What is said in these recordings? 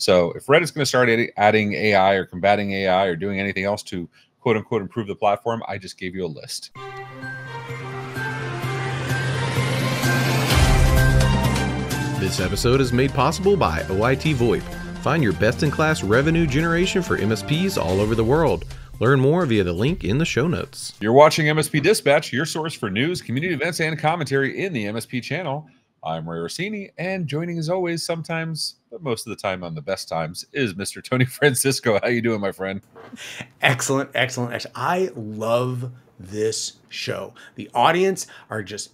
So if Reddit's going to start adding AI or combating AI or doing anything else to quote unquote improve the platform, I just gave you a list. This episode is made possible by OIT VoIP. Find your best-in-class revenue generation for MSPs all over the world. Learn more via the link in the show notes. You're watching MSP Dispatch, your source for news, community events, and commentary in the MSP channel. I'm Ray Orsini, and joining as always, sometimes, but most of the time on the best times, is Mr. Tony Francisco. How you doing, my friend? Excellent, excellent, excellent. I love this show. The audience are just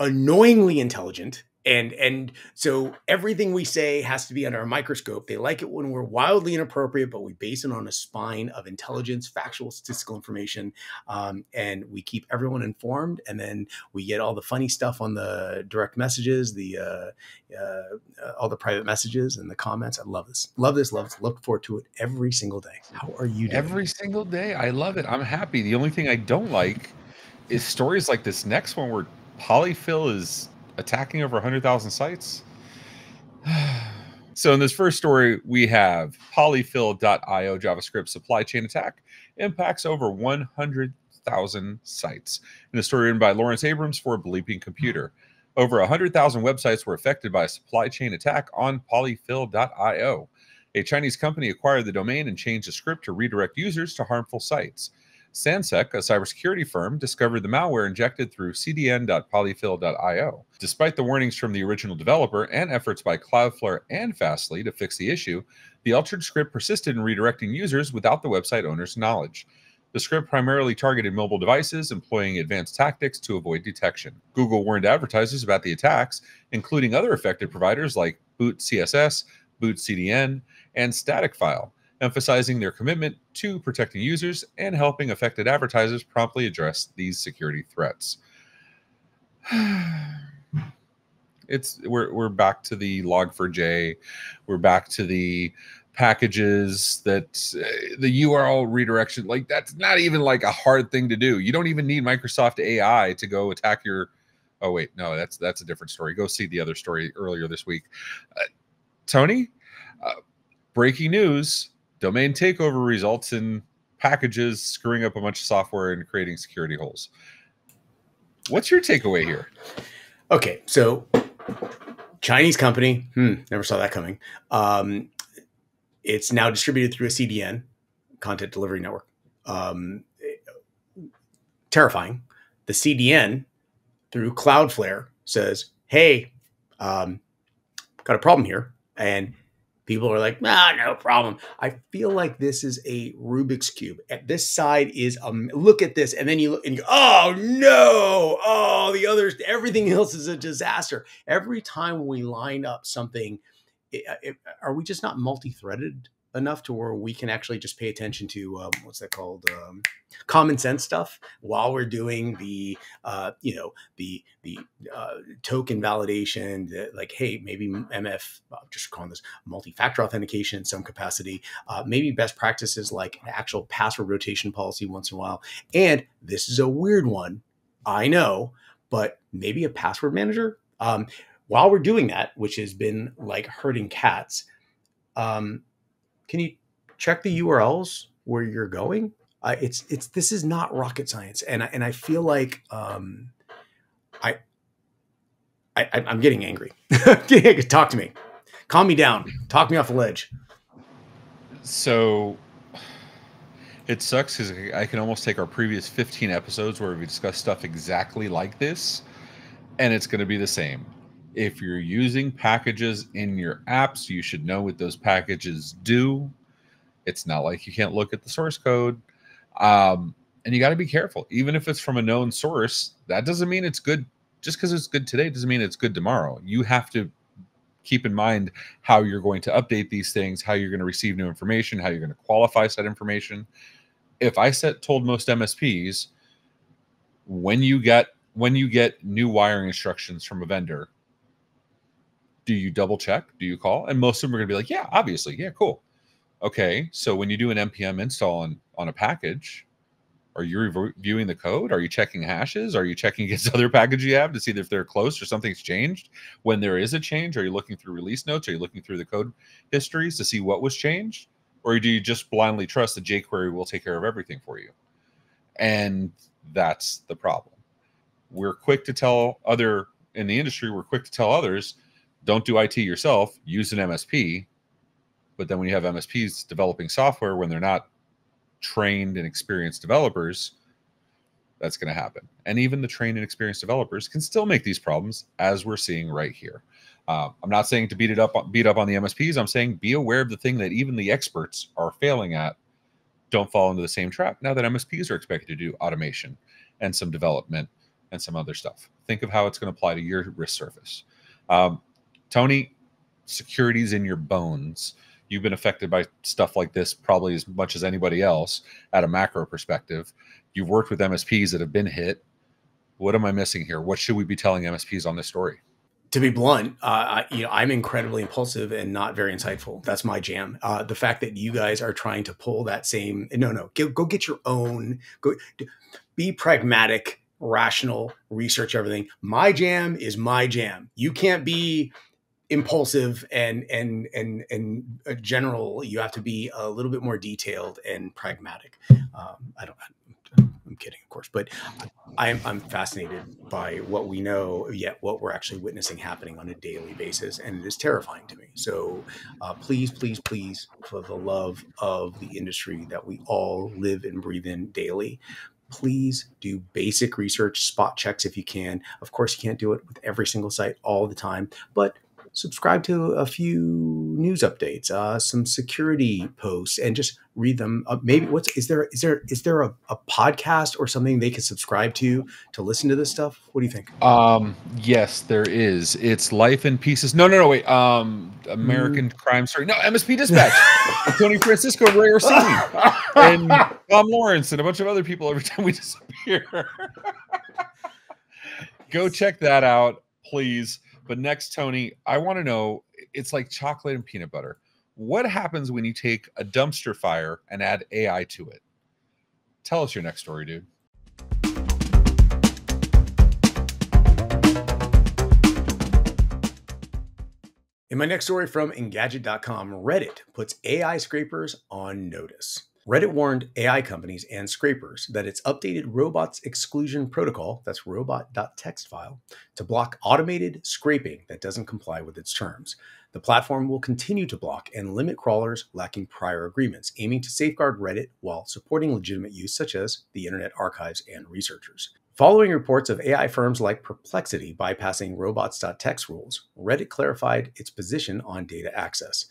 annoyingly intelligent. And so everything we say has to be under a microscope. They like it when we're wildly inappropriate, but we base it on a spine of intelligence, factual, statistical information, and we keep everyone informed. And then we get all the funny stuff on the direct messages, the all the private messages and the comments. I love this. Love this. Love this. Look forward to it every single day. How are you doing? Every single day. I love it. I'm happy. The only thing I don't like is stories like this next one where polyfill is attacking over 100,000 sites. So in this first story, we have polyfill.io JavaScript supply chain attack impacts over 100,000 sites. In a story written by Lawrence Abrams for Bleeping Computer, over 100,000 websites were affected by a supply chain attack on polyfill.io. A Chinese company acquired the domain and changed the script to redirect users to harmful sites. Sansec, a cybersecurity firm, discovered the malware injected through cdn.polyfill.io. Despite the warnings from the original developer and efforts by Cloudflare and Fastly to fix the issue, the altered script persisted in redirecting users without the website owner's knowledge. The script primarily targeted mobile devices, employing advanced tactics to avoid detection. Google warned advertisers about the attacks, including other affected providers like BootCSS, BootCDN, and StaticFile, emphasizing their commitment to protecting users and helping affected advertisers promptly address these security threats. We're back to the log4j. We're back to the packages that the URL redirection, like that's not even like a hard thing to do. You don't even need Microsoft AI to go attack your, oh wait, no, that's a different story. Go see the other story earlier this week. Tony, breaking news. Domain takeover results in packages screwing up a bunch of software and creating security holes. What's your takeaway here? Okay, so Chinese company, never saw that coming. It's now distributed through a CDN, content delivery network. Terrifying. The CDN through Cloudflare says, hey, got a problem here. And people are like, ah, no problem. I feel like this is a Rubik's Cube. At this side is, look at this. And then you look and you go, oh no, oh, the others, everything else is a disaster. Every time we line up something, are we just not multi-threaded enough to where we can actually just pay attention to, what's that called? Common sense stuff while we're doing the, you know, the token validation, like, hey, maybe MF, just calling this multi-factor authentication in some capacity, maybe best practices like actual password rotation policy once in a while. And this is a weird one, I know, but maybe a password manager. While we're doing that, which has been like herding cats, can you check the URLs where you're going? This is not rocket science, and I feel like I'm getting angry. Talk to me, calm me down, talk me off the ledge. So it sucks because I can almost take our previous 15 episodes where we discussed stuff exactly like this, and it's going to be the same. If you're using packages in your apps, you should know what those packages do. It's not like you can't look at the source code. And you got to be careful. Even if it's from a known source, that doesn't mean it's good. Just because it's good today doesn't mean it's good tomorrow. You have to keep in mind how you're going to update these things, how you're going to receive new information, how you're going to qualify said information. If I told most MSPs, when you get new wiring instructions from a vendor, do you double check? Do you call? And most of them are going to be like, yeah, obviously. Yeah, cool. Okay. So when you do an NPM install on a package, Are you reviewing the code? Are you checking hashes? Are you checking against other packages you have to see if they're close or something's changed? When there is a change, are you looking through release notes? Are you looking through the code histories to see what was changed? Or do you just blindly trust that jQuery will take care of everything for you? And that's the problem. We're quick to tell other in the industry, we're quick to tell others, don't do IT yourself, use an MSP. But then when you have MSPs developing software when they're not trained and experienced developers, that's going to happen. And even the trained and experienced developers can still make these problems, as we're seeing right here. I'm not saying to beat up on the MSPs. I'm saying be aware of the thing that even the experts are failing at. Don't fall into the same trap. Now that MSPs are expected to do automation and some development and some other stuff, think of how it's going to apply to your risk surface. Tony, security's in your bones. You've been affected by stuff like this probably as much as anybody else at a macro perspective. You've worked with MSPs that have been hit. What am I missing here? What should we be telling MSPs on this story? To be blunt, I'm incredibly impulsive and not very insightful. That's my jam. The fact that you guys are trying to pull that same, go get your own, be pragmatic, rational, research everything. My jam is my jam. You can't be impulsive and general. You have to be a little bit more detailed and pragmatic. I'm kidding, of course, but I'm fascinated by what we know, yet what we're actually witnessing happening on a daily basis, and it is terrifying to me. So please, please, please, for the love of the industry that we all live and breathe in daily, please do basic research, spot checks if you can. Of course, you can't do it with every single site all the time, but subscribe to a few news updates, some security posts, and just read them up. Maybe is there a podcast or something they can subscribe to listen to this stuff? What do you think? Yes, there is. It's Life in Pieces. No, wait. American Crime Story. No, MSP Dispatch. Tony Francisco, Ray Orsini, and Tom Lawrence, and a bunch of other people. Every time we disappear, go check that out, please. But next, Tony, I want to know, it's like chocolate and peanut butter. What happens when you take a dumpster fire and add AI to it? Tell us your next story, dude. In my next story from Engadget.com, Reddit puts AI scrapers on notice. Reddit warned AI companies and scrapers that its updated robots exclusion protocol, that's robot.txt file, to block automated scraping that doesn't comply with its terms. The platform will continue to block and limit crawlers lacking prior agreements, aiming to safeguard Reddit while supporting legitimate use such as the Internet Archives and researchers. Following reports of AI firms like Perplexity bypassing robots.txt rules, Reddit clarified its position on data access.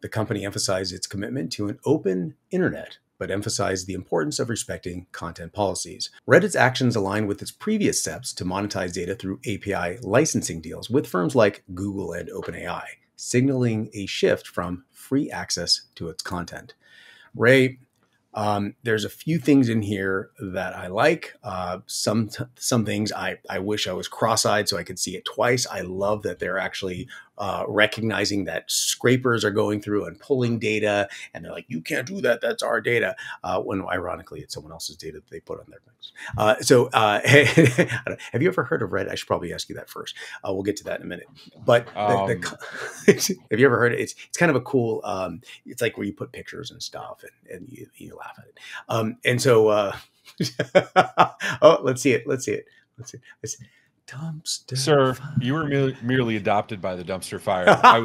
The company emphasized its commitment to an open internet, but emphasized the importance of respecting content policies. Reddit's actions align with its previous steps to monetize data through API licensing deals with firms like Google and OpenAI, signaling a shift from free access to its content. Ray, there's a few things in here that I like. Some things I wish I was cross-eyed so I could see it twice. I love that they're actually recognizing that scrapers are going through and pulling data, and they're like, you can't do that, that's our data. When ironically, it's someone else's data that they put on their things. Have you ever heard of Reddit? I should probably ask you that first. We'll get to that in a minute. But have you ever heard of it? It's kind of a cool, it's like where you put pictures and stuff and you laugh at it. Oh, let's see it. Dumpster Sir, fire. You were merely adopted by the dumpster fire. I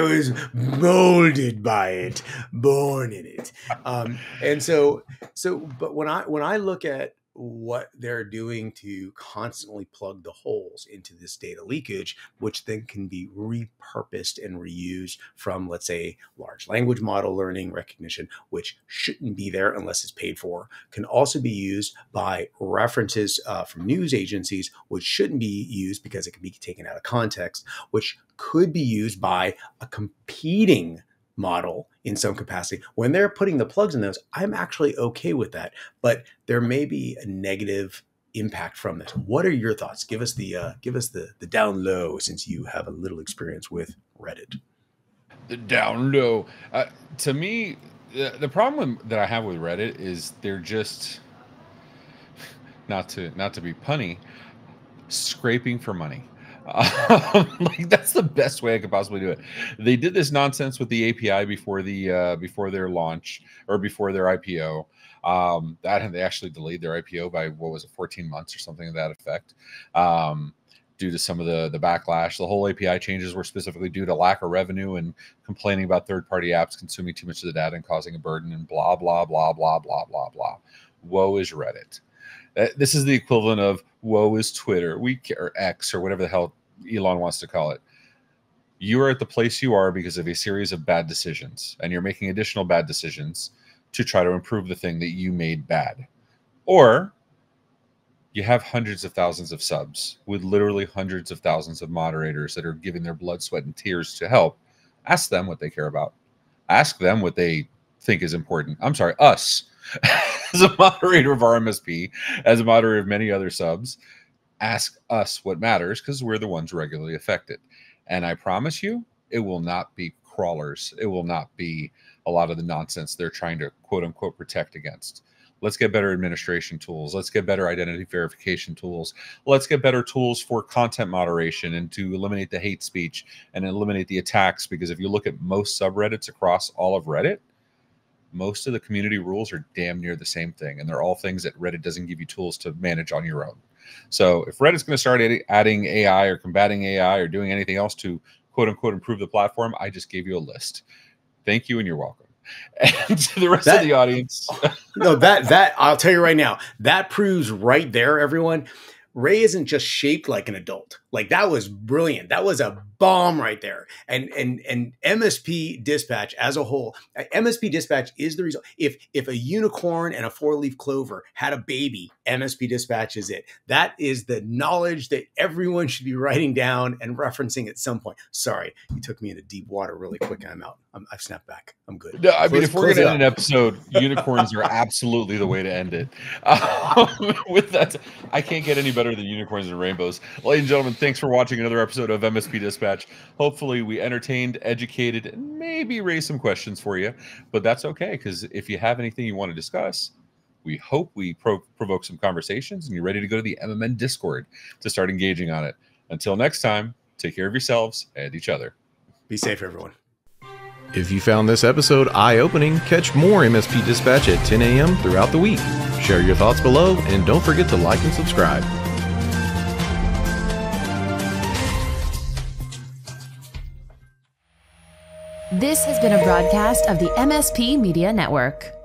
was molded by it, born in it. But when I look at what they're doing to constantly plug the holes into this data leakage, which then can be repurposed and reused from, let's say, large language model learning recognition, which shouldn't be there unless it's paid for, can also be used by references from news agencies, which shouldn't be used because it can be taken out of context, which could be used by a competing model in some capacity. When they're putting the plugs in those, I'm actually okay with that, but there may be a negative impact from this. What are your thoughts? Give us the down low, since you have a little experience with Reddit. The down low. To me, the problem that I have with Reddit is they're just, not to be punny, scraping for money. Like that's the best way I could possibly do it. They did this nonsense with the API before their launch or before their IPO. They actually delayed their IPO by, what was it, 14 months or something to that effect, due to some of the backlash. The whole API changes were specifically due to lack of revenue and complaining about third-party apps consuming too much of the data and causing a burden and blah, blah, blah, blah, blah, blah, blah. Woe is Reddit. This is the equivalent of woe is Twitter, or X, or whatever the hell Elon wants to call it. You are at the place you are because of a series of bad decisions, and you're making additional bad decisions to try to improve the thing that you made bad. Or you have hundreds of thousands of subs with literally hundreds of thousands of moderators that are giving their blood, sweat, and tears to help. Ask them what they care about. Ask them what they think is important. I'm sorry, us. As a moderator of r/MSP, as a moderator of many other subs, ask us what matters because we're the ones regularly affected. And I promise you, it will not be crawlers. It will not be a lot of the nonsense they're trying to quote unquote protect against. Let's get better administration tools. Let's get better identity verification tools. Let's get better tools for content moderation and to eliminate the hate speech and eliminate the attacks. Because if you look at most subreddits across all of Reddit, most of the community rules are damn near the same thing. And they're all things that Reddit doesn't give you tools to manage on your own. So if Reddit's going to start adding AI or combating AI or doing anything else to quote unquote improve the platform, I just gave you a list. Thank you and you're welcome. And to the rest of the audience. No, that I'll tell you right now, that proves right there, everyone. Ray isn't just shaped like an adult. Like that was brilliant. That was a bomb right there. And MSP Dispatch as a whole, MSP Dispatch is the result. If a unicorn and a four-leaf clover had a baby, MSP Dispatch is it. That is the knowledge that everyone should be writing down and referencing at some point. Sorry, you took me into deep water really quick. I'm out. I've snapped back. I'm good. No, I mean, if we're going to end an episode, unicorns are absolutely the way to end it. With that, I can't get any better than unicorns and rainbows. Ladies and gentlemen, thanks for watching another episode of MSP Dispatch. Hopefully we entertained, educated, and maybe raised some questions for you, but that's okay, because if you have anything you want to discuss, we hope we provoke some conversations and you're ready to go to the MMN Discord to start engaging on it. Until next time, take care of yourselves and each other. Be safe, everyone. If you found this episode eye-opening, catch more MSP Dispatch at 10 a.m. throughout the week. Share your thoughts below and don't forget to like and subscribe. This has been a broadcast of the MSP Media Network.